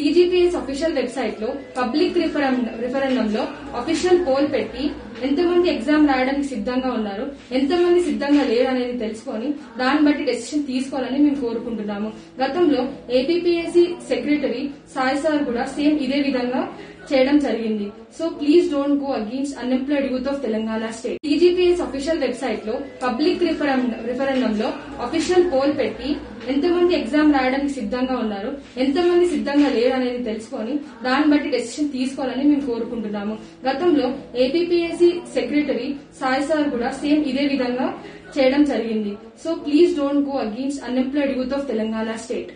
TGPA official website लो public referendum लो official poll पेट्टी ఎంతమంది एग्जाम రాయడానికి సిద్ధంగా ఉన్నారు ఎంతమంది సిద్ధంగా లేరు అనేది తెలుసుకొని దాని బట్టి డిసిషన్ తీసుకోవాలని మేము కోరుకుంటున్నాము। గతంలో APPSC సెక్రటరీ సాయి సార్ కూడా సేమ్ ఇదే విధంగా చేయడం జరిగింది। So please don't go against unemployed youth of Telangana state. TGPA official website लो पब्लिक रिफरेंडम लो ऑफिशियल पोल पेट्टी ఎంతమంది एग्जाम రాయడానికి సిద్ధంగా ఉన్నారు ఎంతమంది సిద్ధంగా లేరు అనేది తెలుసుకొని దాని బట్టి డిసిషన్ తీసుకోవాలని మేము కోరుకుంటున్నాము। గతంలో APPSC సెక్రటరీ సాయి సార్ కూడా సేమ్ ఇదే విధంగా చేయడం జరిగింది। So please don't go against unemployed youth of Telangana state.